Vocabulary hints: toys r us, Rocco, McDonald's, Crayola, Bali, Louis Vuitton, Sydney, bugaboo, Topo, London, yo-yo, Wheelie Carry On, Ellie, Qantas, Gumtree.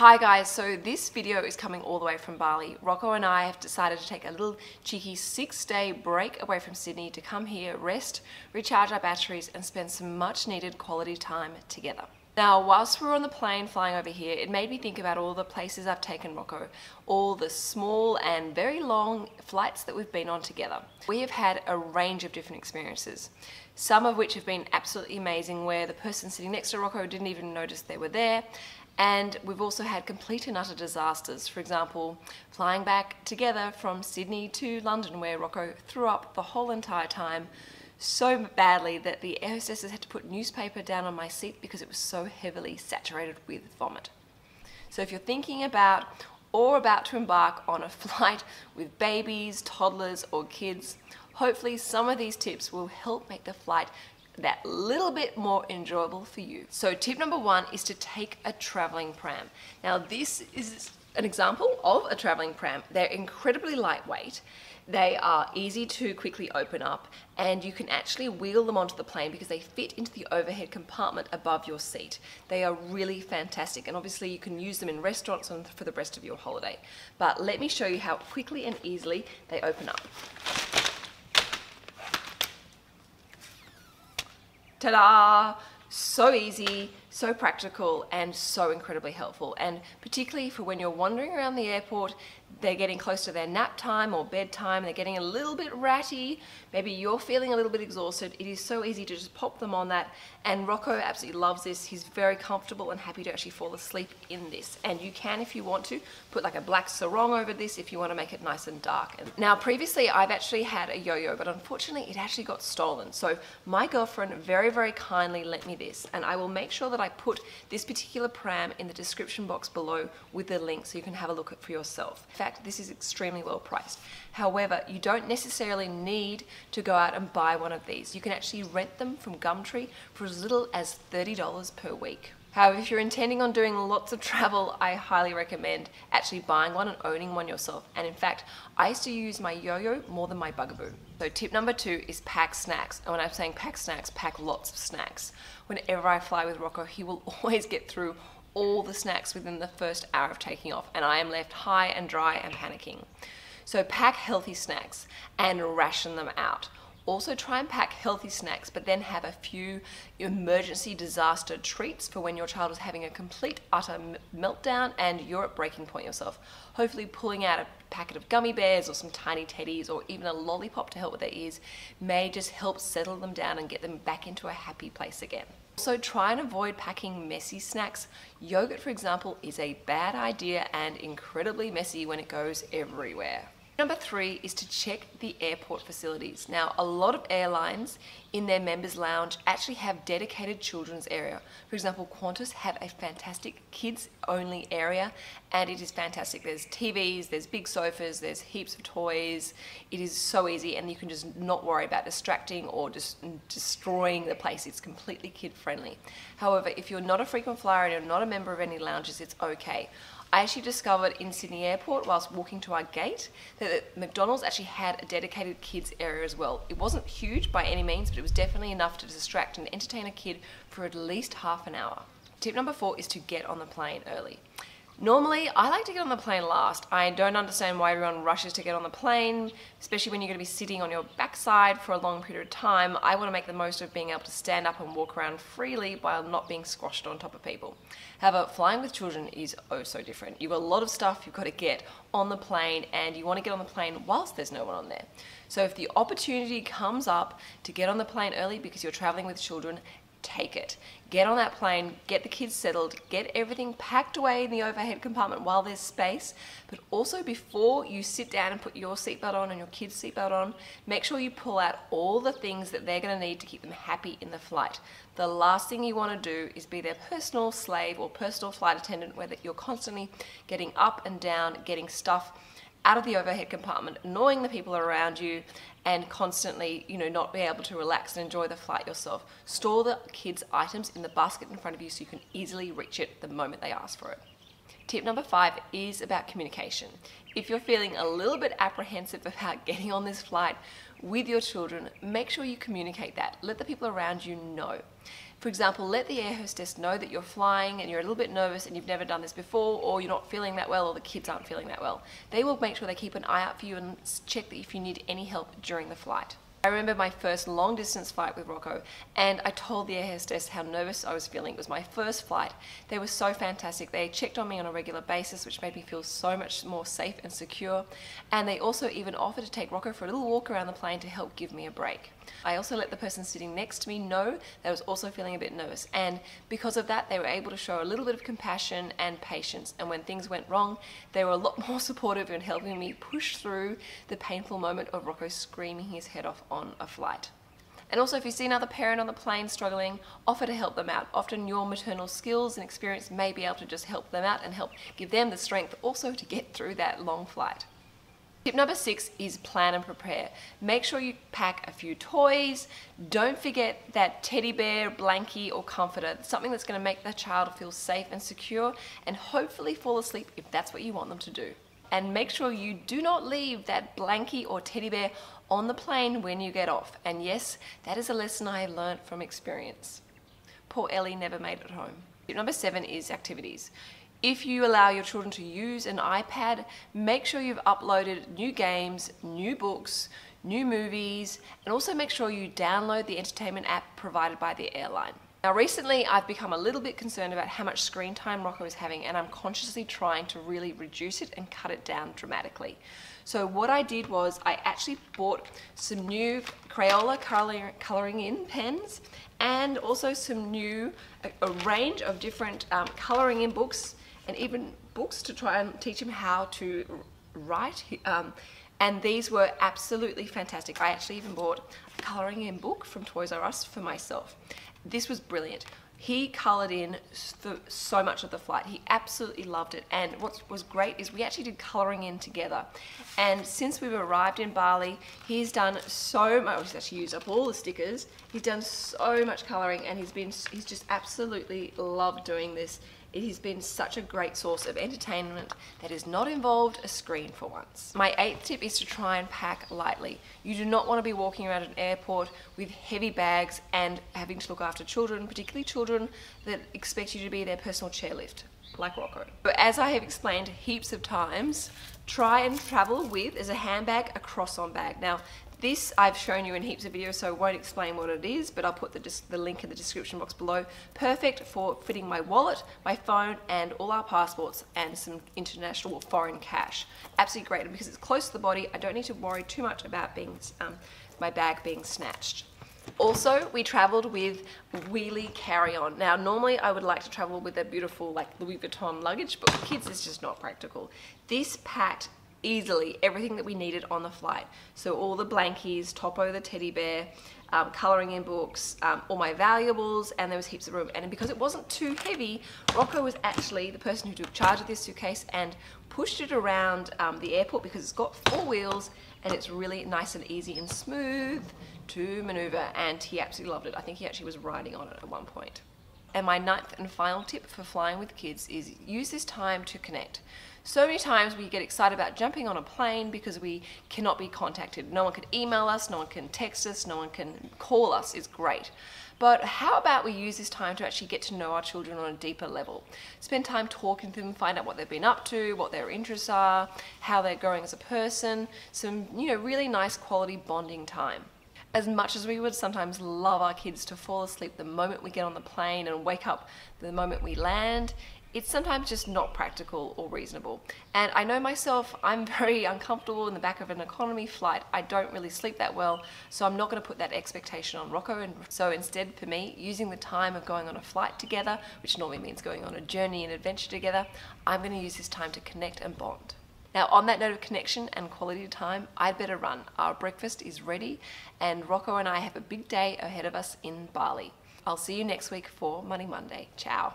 Hi guys, so this video is coming all the way from Bali. Rocco and I have decided to take a little cheeky 6-day break away from Sydney to come here, rest, recharge our batteries and spend some much needed quality time together. Now, whilst we were on the plane flying over here, it made me think about all the places I've taken Rocco, all the small and very long flights that we've been on together. We have had a range of different experiences, some of which have been absolutely amazing where the person sitting next to Rocco didn't even notice they were there. And we've also had complete and utter disasters. For example, flying back together from Sydney to London where Rocco threw up the whole entire time so badly that the air hostesses had to put newspaper down on my seat because it was so heavily saturated with vomit. So if you're thinking about or about to embark on a flight with babies, toddlers or kids, hopefully some of these tips will help make the flight that little bit more enjoyable for you. So tip number one is to take a traveling pram. Now this is an example of a traveling pram. They're incredibly lightweight, they are easy to quickly open up and you can actually wheel them onto the plane because they fit into the overhead compartment above your seat. They are really fantastic and obviously you can use them in restaurants for the rest of your holiday. But let me show you how quickly and easily they open up. Ta-da! So easy, so practical and so incredibly helpful, and particularly for when you're wandering around the airport, they're getting close to their nap time or bedtime, they're getting a little bit ratty, maybe you're feeling a little bit exhausted, it is so easy to just pop them on that, and Rocco absolutely loves this. He's very comfortable and happy to actually fall asleep in this, and you can, if you want to, put like a black sarong over this if you want to make it nice and dark. Now previously I've actually had a yo-yo, but unfortunately it actually got stolen, so my girlfriend very, very kindly lent me this, and I will make sure that I put this particular pram in the description box below with the link so you can have a look at it for yourself. In fact, this is extremely well priced. However, you don't necessarily need to go out and buy one of these. You can actually rent them from Gumtree for as little as $30 per week. However, if you're intending on doing lots of travel, I highly recommend actually buying one and owning one yourself. And in fact, I used to use my yo-yo more than my Bugaboo. So tip number two is pack snacks. And when I'm saying pack snacks, pack lots of snacks. Whenever I fly with Rocco, he will always get through all the snacks within the first hour of taking off. And I am left high and dry and panicking. So pack healthy snacks and ration them out. Also try and pack healthy snacks, but then have a few emergency disaster treats for when your child is having a complete utter meltdown and you're at breaking point yourself. Hopefully pulling out a packet of gummy bears or some tiny teddies or even a lollipop to help with their ears may just help settle them down and get them back into a happy place again. Also try and avoid packing messy snacks. Yogurt, for example, is a bad idea and incredibly messy when it goes everywhere. Number three is to check the airport facilities. Now, a lot of airlines in their members lounge actually have dedicated children's area. For example, Qantas have a fantastic kids only area and it is fantastic. There's TVs, there's big sofas, there's heaps of toys. It is so easy and you can just not worry about distracting or just destroying the place. It's completely kid friendly. However, if you're not a frequent flyer and you're not a member of any lounges, it's okay. I actually discovered in Sydney Airport whilst walking to our gate that McDonald's actually had a dedicated kids area as well. It wasn't huge by any means, but it was definitely enough to distract and entertain a kid for at least half an hour. Tip number four is to get on the plane early. Normally, I like to get on the plane last. I don't understand why everyone rushes to get on the plane, especially when you're going to be sitting on your backside for a long period of time. I want to make the most of being able to stand up and walk around freely while not being squashed on top of people. However, flying with children is oh so different. You've got a lot of stuff you've got to get on the plane and you want to get on the plane whilst there's no one on there. So if the opportunity comes up to get on the plane early because you're traveling with children, take it. Get on that plane, get the kids settled, get everything packed away in the overhead compartment while there's space, but also before you sit down and put your seatbelt on and your kids' seatbelt on, make sure you pull out all the things that they're going to need to keep them happy in the flight. The last thing you want to do is be their personal slave or personal flight attendant where you're constantly getting up and down, getting stuff out of the overhead compartment, annoying the people around you and constantly, not be able to relax and enjoy the flight yourself. Store the kids' items in the basket in front of you so you can easily reach it the moment they ask for it. Tip number 5 is about communication. If you're feeling a little bit apprehensive about getting on this flight with your children, make sure you communicate that. Let the people around you know. For example, let the air hostess know that you're flying and you're a little bit nervous and you've never done this before, or you're not feeling that well, or the kids aren't feeling that well. They will make sure they keep an eye out for you and check that if you need any help during the flight. I remember my first long distance flight with Rocco, and I told the air hostess how nervous I was feeling. It was my first flight. They were so fantastic. They checked on me on a regular basis, which made me feel so much more safe and secure. And they also even offered to take Rocco for a little walk around the plane to help give me a break. I also let the person sitting next to me know that I was also feeling a bit nervous. And because of that, they were able to show a little bit of compassion and patience. And when things went wrong, they were a lot more supportive in helping me push through the painful moment of Rocco screaming his head off on a flight. And also, if you see another parent on the plane struggling, offer to help them out. Often your maternal skills and experience may be able to just help them out and help give them the strength also to get through that long flight. Tip number 6 is plan and prepare. Make sure you pack a few toys. Don't forget that teddy bear, blankie or comforter, something that's going to make the child feel safe and secure and hopefully fall asleep if that's what you want them to do. And make sure you do not leave that blankie or teddy bear on the plane when you get off. And yes, that is a lesson I learned from experience. Poor Ellie never made it home. Tip number 7 is activities. If you allow your children to use an iPad, make sure you've uploaded new games, new books, new movies, and also make sure you download the entertainment app provided by the airline. Now recently, I've become a little bit concerned about how much screen time Rocco is having, and I'm consciously trying to really reduce it and cut it down dramatically. So what I did was I actually bought some new Crayola colouring in pens and also some new, a range of different colouring in books and even books to try and teach him how to write. And these were absolutely fantastic. I actually even bought a colouring in book from Toys R Us for myself. This was brilliant. He coloured in so much of the flight. He absolutely loved it. And what was great is we actually did colouring in together. And since we've arrived in Bali, he's done so much. He's actually used up all the stickers. He's done so much colouring, and he's just absolutely loved doing this. It has been such a great source of entertainment that has not involved a screen for once. My 8th tip is to try and pack lightly. You do not want to be walking around an airport with heavy bags and having to look after children, particularly children that expect you to be their personal chairlift, like Rocco. But as I have explained heaps of times, try and travel with, as a handbag, a cross-on bag. Now, this I've shown you in heaps of videos, so I won't explain what it is, but I'll put the link in the description box below. Perfect for fitting my wallet, my phone, and all our passports and some international or foreign cash. Absolutely great, and because it's close to the body, I don't need to worry too much about my bag being snatched. Also, we traveled with Wheelie Carry On. Now, normally I would like to travel with a beautiful, like, Louis Vuitton luggage, but for kids it's just not practical. This packed easily everything that we needed on the flight. So all the blankies, Topo the teddy bear, colouring in books, all my valuables, and there was heaps of room. And because it wasn't too heavy, Rocco was actually the person who took charge of this suitcase and pushed it around the airport, because it's got 4 wheels and it's really nice and easy and smooth to manoeuvre, and he absolutely loved it. I think he actually was riding on it at one point. And my 9th and final tip for flying with kids is use this time to connect. So many times we get excited about jumping on a plane because we cannot be contacted. No one can email us, no one can text us, no one can call us. It's great. But how about we use this time to actually get to know our children on a deeper level? Spend time talking to them, find out what they've been up to, what their interests are, how they're going as a person, some, you know, really nice quality bonding time. As much as we would sometimes love our kids to fall asleep the moment we get on the plane and wake up the moment we land, it's sometimes just not practical or reasonable. And I know myself, I'm very uncomfortable in the back of an economy flight. I don't really sleep that well, so I'm not going to put that expectation on Rocco. And so instead, for me, using the time of going on a flight together, which normally means going on a journey and adventure together, I'm going to use this time to connect and bond. Now, on that note of connection and quality time, I'd better run. Our breakfast is ready, and Rocco and I have a big day ahead of us in Bali. I'll see you next week for Money Monday. Ciao.